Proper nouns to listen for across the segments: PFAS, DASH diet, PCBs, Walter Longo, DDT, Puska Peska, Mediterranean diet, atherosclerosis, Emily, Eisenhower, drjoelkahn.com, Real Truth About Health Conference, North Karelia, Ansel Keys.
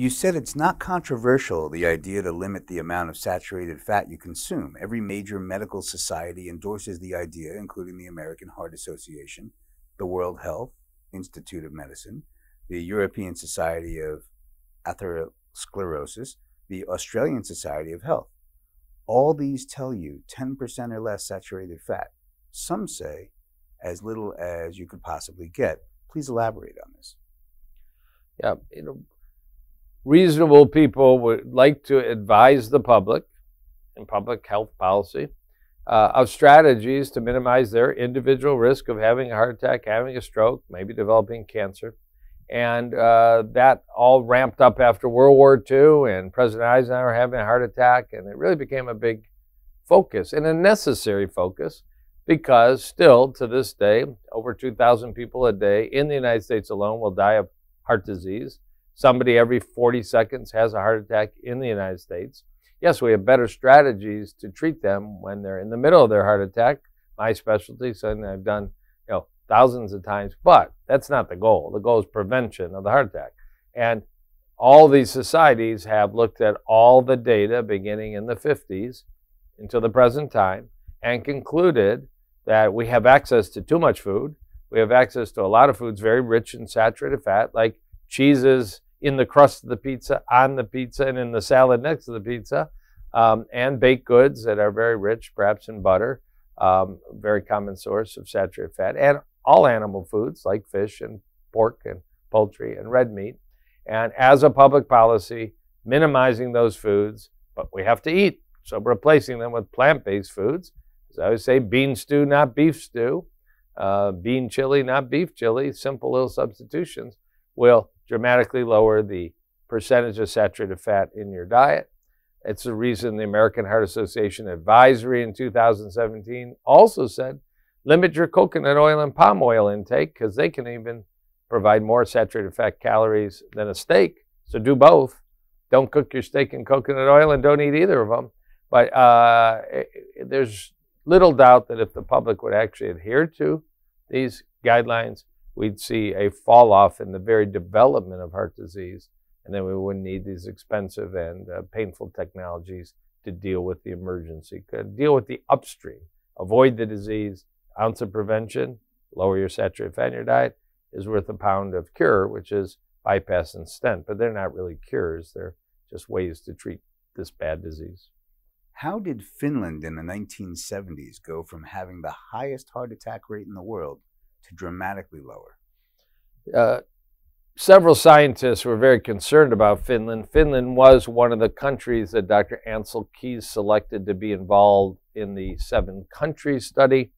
You said it's not controversial, the idea to limit the amount of saturated fat you consume. Every major medical society endorses the idea, including the American Heart Association, the World Health Institute of Medicine, the European Society of Atherosclerosis, the Australian Society of Health. All these tell you 10% or less saturated fat. Some say as little as you could possibly get. Please elaborate on this. Yeah, you know, reasonable people would like to advise the public in public health policy of strategies to minimize their individual risk of having a heart attack, having a stroke, maybe developing cancer. And that all ramped up after World War II and President Eisenhower having a heart attack. And it really became a big focus and a necessary focus because still to this day, over 2,000 people a day in the United States alone will die of heart disease. Somebody every 40 seconds has a heart attack in the United States. Yes, we have better strategies to treat them when they're in the middle of their heart attack. My specialty, something I've done thousands of times, but that's not the goal. The goal is prevention of the heart attack. And all these societies have looked at all the data beginning in the 50s until the present time and concluded that we have access to too much food. We have access to a lot of foods very rich in saturated fat, like cheeses in the crust of the pizza, on the pizza, and in the salad next to the pizza, and baked goods that are very rich, perhaps in butter, very common source of saturated fat, and all animal foods like fish and pork and poultry and red meat. And as a public policy, minimizing those foods, but we have to eat. So replacing them with plant-based foods. As I always say, bean stew, not beef stew, bean chili, not beef chili, simple little substitutions will dramatically lower the percentage of saturated fat in your diet. It's the reason the American Heart Association advisory in 2017 also said, limit your coconut oil and palm oil intake because they can even provide more saturated fat calories than a steak. So do both. Don't cook your steak in coconut oil and don't eat either of them. But there's little doubt that if the public would actually adhere to these guidelines, we'd see a fall off in the very development of heart disease, and then we wouldn't need these expensive and painful technologies to deal with the emergency, deal with the upstream, avoid the disease. Ounce of prevention, lower your saturated fat in your diet, is worth a pound of cure, which is bypass and stent, but they're not really cures. They're just ways to treat this bad disease. How did Finland in the 1970s go from having the highest heart attack rate in the world to dramatically lower? Several scientists were very concerned about Finland. Finland was one of the countries that Dr. Ansel Keys selected to be involved in the 7-country study,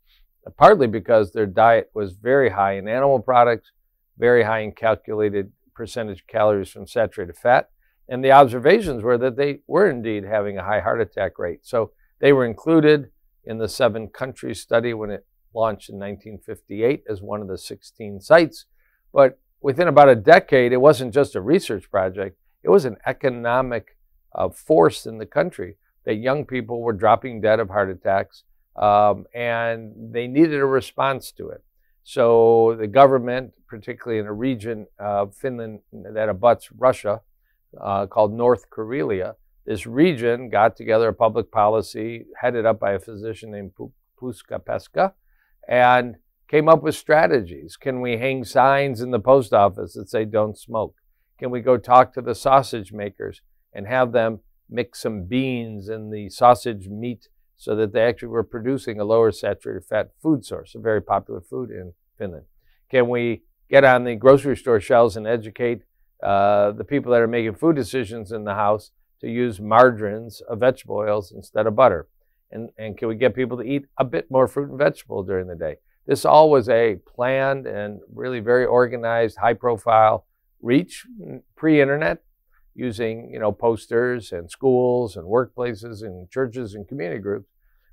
partly because their diet was very high in animal products, very high in calculated percentage calories from saturated fat. And the observations were that they were indeed having a high heart attack rate. So they were included in the 7-country study when it launched in 1958 as one of the 16 sites. But within about a decade, it wasn't just a research project. It was an economic force in the country that young people were dropping dead of heart attacks, and they needed a response to it. So the government, particularly in a region of Finland that abuts Russia, called North Karelia, this region got together a public policy headed up by a physician named Puska Peska, and came up with strategies. Can we hang signs in the post office that say don't smoke? Can we go talk to the sausage makers and have them mix some beans in the sausage meat so that they actually were producing a lower saturated fat food source, a very popular food in Finland? Can we get on the grocery store shelves and educate the people that are making food decisions in the house to use margarines of vegetable oils instead of butter? And can we get people to eat a bit more fruit and vegetable during the day? This all was a planned and really very organized, high-profile reach pre-internet, using posters and schools and workplaces and churches and community groups.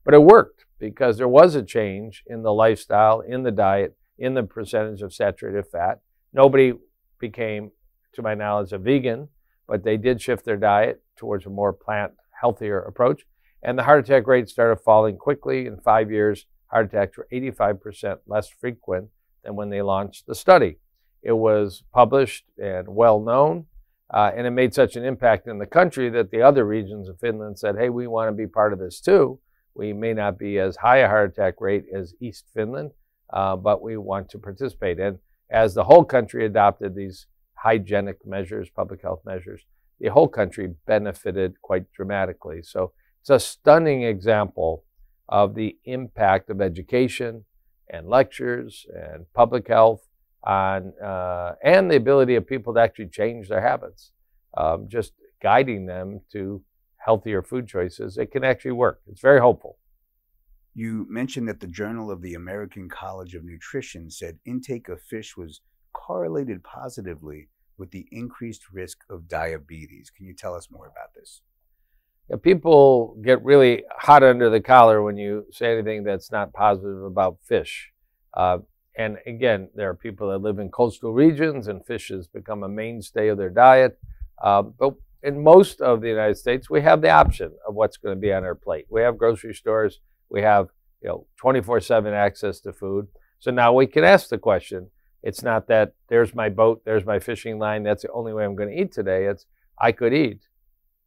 But it worked because there was a change in the lifestyle, in the diet, in the percentage of saturated fat. Nobody became, to my knowledge, a vegan, but they did shift their diet towards a more plant, healthier approach. And the heart attack rate started falling quickly. In 5 years, heart attacks were 85% less frequent than when they launched the study. It was published and well known. And it made such an impact in the country that the other regions of Finland said, hey, we want to be part of this too. We may not be as high a heart attack rate as East Finland, but we want to participate. And as the whole country adopted these hygienic measures, public health measures, the whole country benefited quite dramatically. So it's a stunning example of the impact of education and lectures and public health on, and the ability of people to actually change their habits. Just guiding them to healthier food choices, it can actually work. It's very hopeful. You mentioned that the Journal of the American College of Nutrition said intake of fish was correlated positively with the increased risk of diabetes. Can you tell us more about this? Yeah, people get really hot under the collar when you say anything that's not positive about fish. And again, there are people that live in coastal regions and fish has become a mainstay of their diet. But in most of the United States, we have the option of what's going to be on our plate. We have grocery stores. We have 24/7 access to food. So now we can ask the question. It's not that there's my boat, there's my fishing line, that's the only way I'm going to eat today. It's I could eat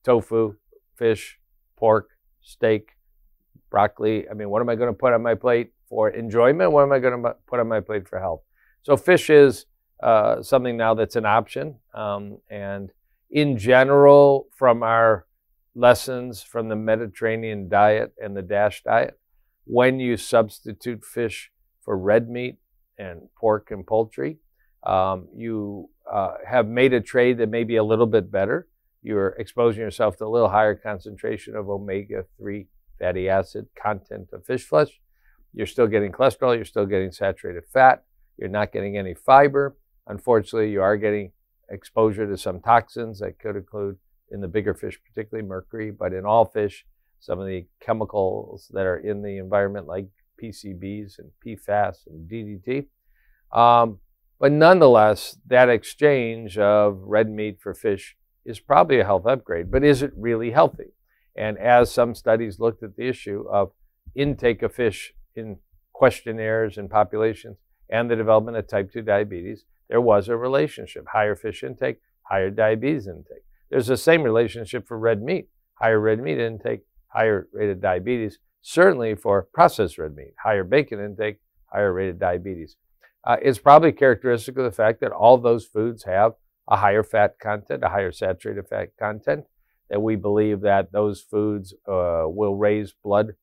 tofu, fish, pork, steak, broccoli. I mean, what am I going to put on my plate for enjoyment? What am I going to put on my plate for health? So fish is something now that's an option. And in general, from our lessons from the Mediterranean diet and the DASH diet, when you substitute fish for red meat and pork and poultry, you have made a trade that may be a little bit better. You're exposing yourself to a little higher concentration of omega-3 fatty acid content of fish flesh. You're still getting cholesterol, you're still getting saturated fat, you're not getting any fiber. Unfortunately, you are getting exposure to some toxins that could include, in the bigger fish, particularly mercury, but in all fish, some of the chemicals that are in the environment like PCBs and PFAS and DDT. But nonetheless, that exchange of red meat for fish is probably a health upgrade, but is it really healthy? And as some studies looked at the issue of intake of fish in questionnaires and populations and the development of type 2 diabetes, there was a relationship. Higher fish intake, higher diabetes intake. There's the same relationship for red meat. Higher red meat intake, higher rate of diabetes. Certainly for processed red meat, higher bacon intake, higher rate of diabetes. It's probably characteristic of the fact that all those foods have a higher fat content, a higher saturated fat content, that we believe that those foods will raise blood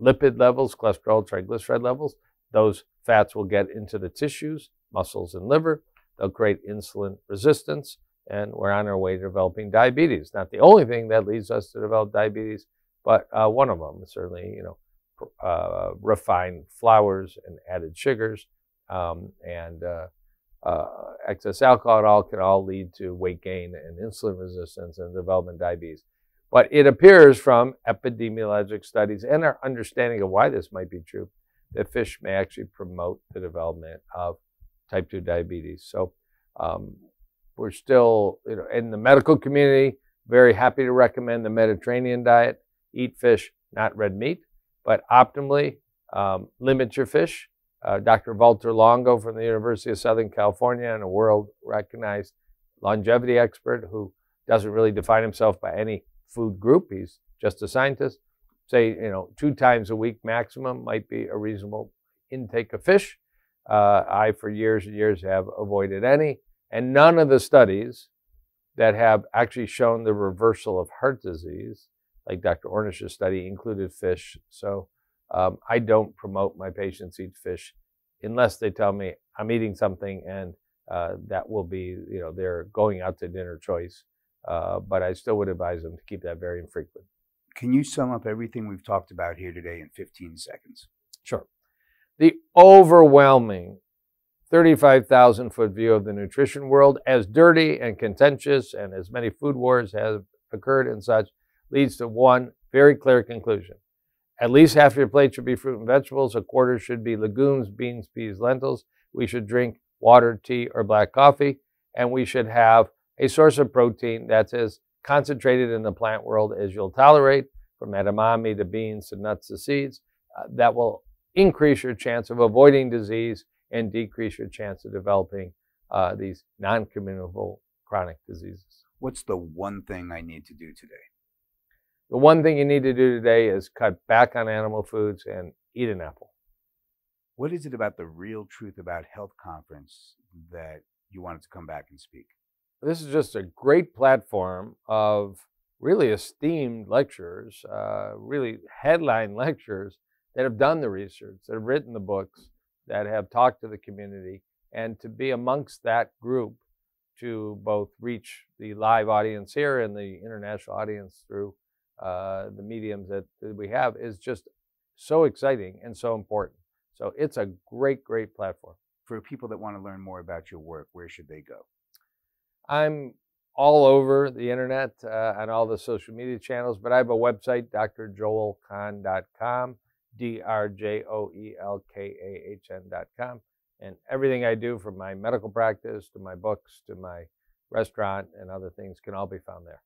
lipid levels, cholesterol, triglyceride levels. Those fats will get into the tissues, muscles, and liver. They'll create insulin resistance. And we're on our way to developing diabetes. Not the only thing that leads us to develop diabetes, but one of them. Certainly, refined flours and added sugars and excess alcohol and all can all lead to weight gain and insulin resistance and development diabetes. But it appears from epidemiologic studies and our understanding of why this might be true, that fish may actually promote the development of type 2 diabetes. So we're still, in the medical community, very happy to recommend the Mediterranean diet. Eat fish, not red meat, but optimally limit your fish. Dr. Walter Longo from the University of Southern California and a world-recognized longevity expert who doesn't really define himself by any food group. He's just a scientist. Say, 2 times a week maximum might be a reasonable intake of fish. I, for years and years, have avoided any. And none of the studies that have actually shown the reversal of heart disease, like Dr. Ornish's study, included fish. So I don't promote my patients eat fish unless they tell me I'm eating something and that will be, their going out to dinner choice. But I still would advise them to keep that very infrequent. Can you sum up everything we've talked about here today in 15 seconds? Sure. The overwhelming 35,000-foot view of the nutrition world, as dirty and contentious and as many food wars have occurred and such, leads to one very clear conclusion. At least half your plate should be fruit and vegetables. A quarter should be legumes, beans, peas, lentils. We should drink water, tea, or black coffee. And we should have a source of protein that's as concentrated in the plant world as you'll tolerate, from edamame to beans to nuts to seeds. That will increase your chance of avoiding disease and decrease your chance of developing these non-communicable chronic diseases. What's the one thing I need to do today? The one thing you need to do today is cut back on animal foods and eat an apple. What is it about the Real Truth About Health Conference that you wanted to come back and speak? This is just a great platform of really esteemed lecturers, really headline lecturers that have done the research, that have written the books, that have talked to the community, and to be amongst that group to both reach the live audience here and the international audience through the mediums that we have is just so exciting and so important. So it's a great, great platform. For people that want to learn more about your work, where should they go? I'm all over the internet on all the social media channels, but I have a website, drjoelkahn.com, drjoelkahn.com. And everything I do, from my medical practice to my books to my restaurant and other things, can all be found there.